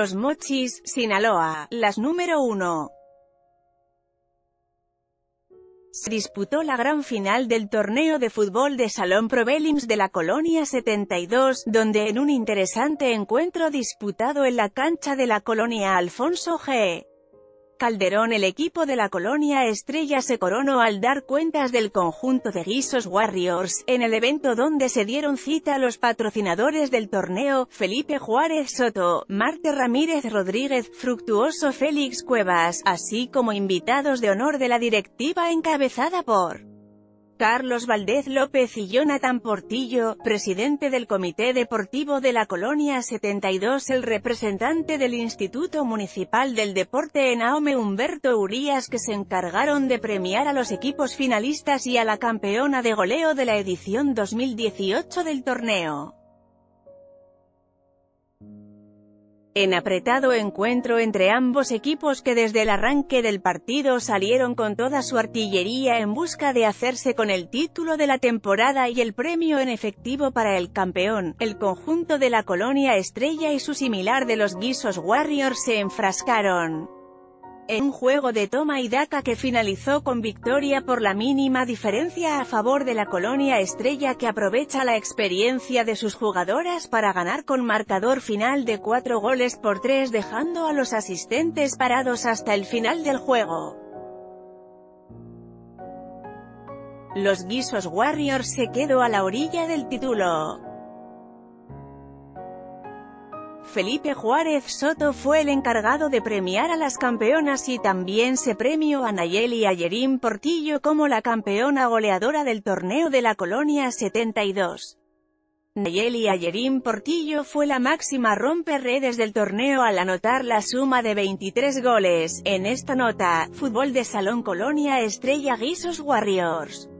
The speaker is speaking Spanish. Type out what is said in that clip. Los Mochis, Sinaloa, las número 1. Se disputó la gran final del Torneo de Fútbol de Salón Provelims de la Colonia 72, donde en un interesante encuentro disputado en la cancha de la Colonia Alfonso G. Calderón, el equipo de la Colonia Estrella se coronó al dar cuentas del conjunto de Guisos Warriors, en el evento donde se dieron cita a los patrocinadores del torneo, Felipe Juárez Soto, Marte Ramírez Rodríguez, Fructuoso Félix Cuevas, así como invitados de honor de la directiva encabezada por Carlos Valdez López y Jonathan Portillo, presidente del Comité Deportivo de la Colonia 72, el representante del Instituto Municipal del Deporte en Ahome Humberto Urías, que se encargaron de premiar a los equipos finalistas y a la campeona de goleo de la edición 2018 del torneo. En apretado encuentro entre ambos equipos que desde el arranque del partido salieron con toda su artillería en busca de hacerse con el título de la temporada y el premio en efectivo para el campeón, el conjunto de la Colonia Estrella y su similar de los Guisos Warriors se enfrascaron en un juego de toma y daca que finalizó con victoria por la mínima diferencia a favor de la Colonia Estrella, que aprovecha la experiencia de sus jugadoras para ganar con marcador final de 4 goles por 3, dejando a los asistentes parados hasta el final del juego. Los Guisos Warriors se quedó a la orilla del título. Felipe Juárez Soto fue el encargado de premiar a las campeonas y también se premió a Nayeli Ayerín Portillo como la campeona goleadora del torneo de la Colonia 72. Nayeli Ayerín Portillo fue la máxima romperredes del torneo al anotar la suma de 23 goles, en esta nota, Fútbol de Salón Colonia Estrella Guisos Warriors.